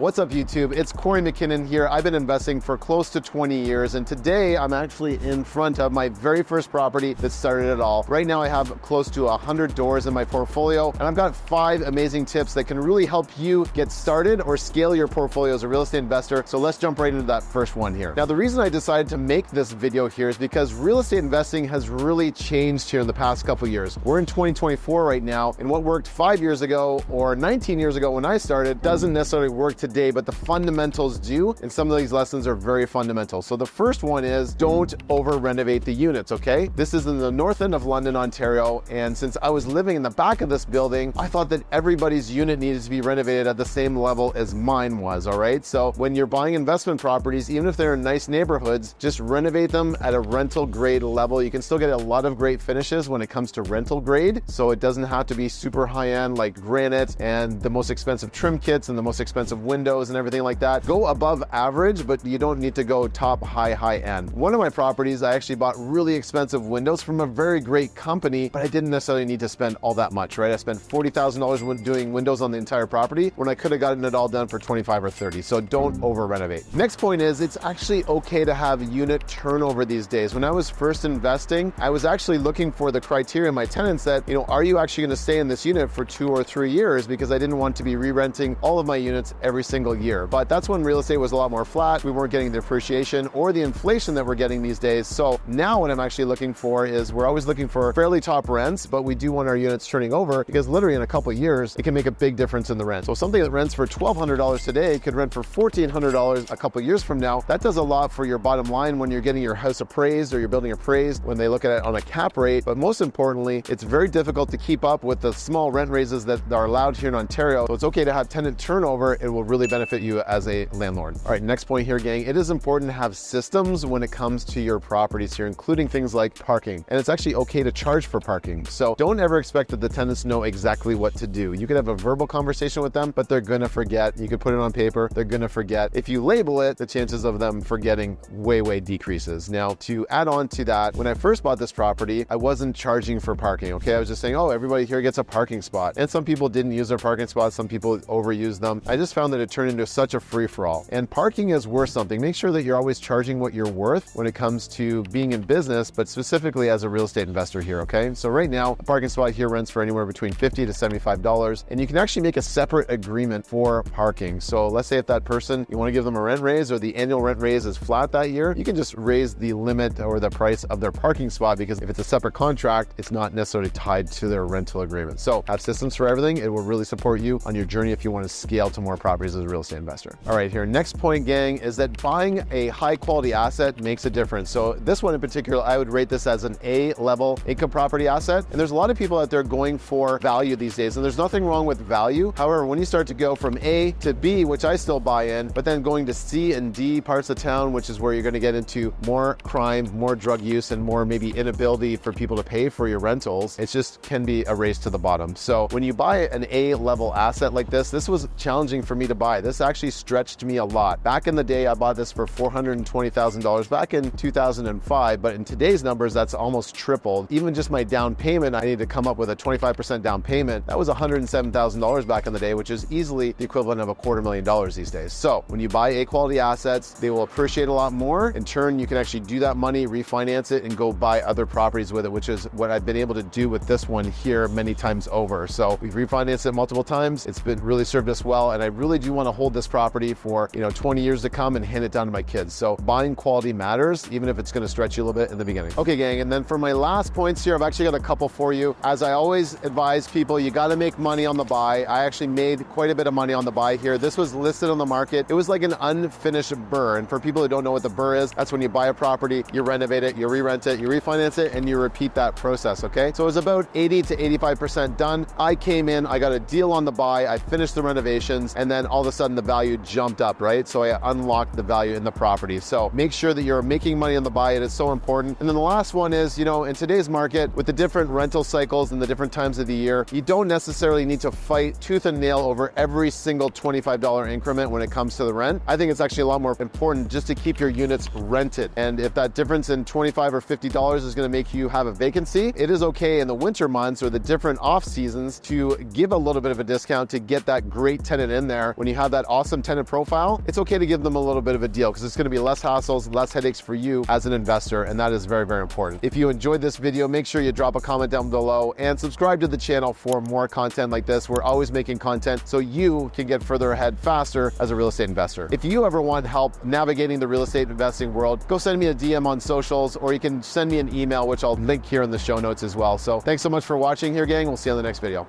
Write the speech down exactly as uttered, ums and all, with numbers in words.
What's up, YouTube? It's Kory McKinnon here. I've been investing for close to twenty years, and today I'm actually in front of my very first property that started it all. Right now I have close to one hundred doors in my portfolio, and I've got five amazing tips that can really help you get started or scale your portfolio as a real estate investor. So let's jump right into that first one here. Now, the reason I decided to make this video here is because real estate investing has really changed here in the past couple years. We're in twenty twenty-four right now, and what worked five years ago or nineteen years ago when I started doesn't necessarily work today. Today, but the fundamentals do, and some of these lessons are very fundamental. So the first one is don't over renovate the units, okay? This is in the north end of London, Ontario, and since I was living in the back of this building, I thought that everybody's unit needed to be renovated at the same level as mine was, all right? So when you're buying investment properties, even if they're in nice neighborhoods, just renovate them at a rental grade level. You can still get a lot of great finishes when it comes to rental grade, so it doesn't have to be super high-end like granite and the most expensive trim kits and the most expensive windows windows and everything like that. Go above average, but you don't need to go top high, high end. One of my properties, I actually bought really expensive windows from a very great company, but I didn't necessarily need to spend all that much, right? I spent forty thousand dollars doing windows on the entire property when I could have gotten it all done for twenty-five or thirty. So don't over renovate. Next point is it's actually okay to have unit turnover these days. When I was first investing, I was actually looking for the criteria my tenants said, you know, are you actually going to stay in this unit for two or three years? Because I didn't want to be re-renting all of my units every single year. But that's when real estate was a lot more flat. We weren't getting the appreciation or the inflation that we're getting these days. So now what I'm actually looking for is we're always looking for fairly top rents, but we do want our units turning over because literally in a couple of years, it can make a big difference in the rent. So something that rents for twelve hundred dollars today could rent for fourteen hundred dollars a couple of years from now. That does a lot for your bottom line when you're getting your house appraised or your building appraised when they look at it on a cap rate. But most importantly, it's very difficult to keep up with the small rent raises that are allowed here in Ontario. So it's okay to have tenant turnover. It will really benefit you as a landlord. All right, next point here, gang. It is important to have systems when it comes to your properties here, including things like parking. And it's actually okay to charge for parking. So don't ever expect that the tenants know exactly what to do. You could have a verbal conversation with them, but they're gonna forget. You could put it on paper, they're gonna forget. If you label it, the chances of them forgetting way, way decreases. Now, to add on to that, when I first bought this property, I wasn't charging for parking, okay? I was just saying, oh, everybody here gets a parking spot. And some people didn't use their parking spots, some people overuse them. I just found that it turn into such a free-for-all. And parking is worth something. Make sure that you're always charging what you're worth when it comes to being in business, but specifically as a real estate investor here, okay? So right now, a parking spot here rents for anywhere between fifty to seventy-five dollars, and you can actually make a separate agreement for parking. So let's say if that person, you wanna give them a rent raise or the annual rent raise is flat that year, you can just raise the limit or the price of their parking spot because if it's a separate contract, it's not necessarily tied to their rental agreement. So have systems for everything. It will really support you on your journey if you wanna scale to more properties as a real estate investor. All right, here, next point, gang, is that buying a high quality asset makes a difference. So this one in particular, I would rate this as an A level income property asset. And there's a lot of people out there going for value these days, and there's nothing wrong with value. However, when you start to go from A to B, which I still buy in, but then going to C and D parts of town, which is where you're gonna get into more crime, more drug use, and more maybe inability for people to pay for your rentals, it just can be a race to the bottom. So when you buy an A level asset like this, this was challenging for me to buy. This actually stretched me a lot. Back in the day, I bought this for four hundred twenty thousand dollars back in two thousand five, but in today's numbers, that's almost tripled. Even just my down payment, I need to come up with a twenty-five percent down payment. That was one hundred seven thousand dollars back in the day, which is easily the equivalent of a quarter million dollars these days. So when you buy A quality assets, they will appreciate a lot more. In turn, you can actually do that money, refinance it, and go buy other properties with it, which is what I've been able to do with this one here many times over. So we've refinanced it multiple times. It's been really served us well, and I really do want want to hold this property for, you know, twenty years to come and hand it down to my kids. So buying quality matters, even if it's going to stretch you a little bit in the beginning. Okay, gang. And then for my last points here, I've actually got a couple for you. As I always advise people, you got to make money on the buy. I actually made quite a bit of money on the buy here. This was listed on the market. It was like an unfinished B R R R R. And for people who don't know what the B R R R R is, that's when you buy a property, you renovate it, you re-rent it, you refinance it, and you repeat that process. Okay. So it was about eighty to eighty-five percent done. I came in, I got a deal on the buy. I finished the renovations, and then all of a sudden the value jumped up, right? So I unlocked the value in the property. So make sure that you're making money on the buy. It is so important. And then the last one is, you know, in today's market with the different rental cycles and the different times of the year, you don't necessarily need to fight tooth and nail over every single twenty-five dollar increment when it comes to the rent. I think it's actually a lot more important just to keep your units rented. And if that difference in twenty-five or fifty dollars is going to make you have a vacancy, it is okay in the winter months or the different off seasons to give a little bit of a discount to get that great tenant in there when you you have that awesome tenant profile, it's okay to give them a little bit of a deal because it's going to be less hassles, less headaches for you as an investor, and that is very, very important. If you enjoyed this video, make sure you drop a comment down below and subscribe to the channel for more content like this. We're always making content so you can get further ahead faster as a real estate investor. If you ever want help navigating the real estate investing world, go send me a D M on socials, or you can send me an email, which I'll link here in the show notes as well. So thanks so much for watching here, gang. We'll see you on the next video.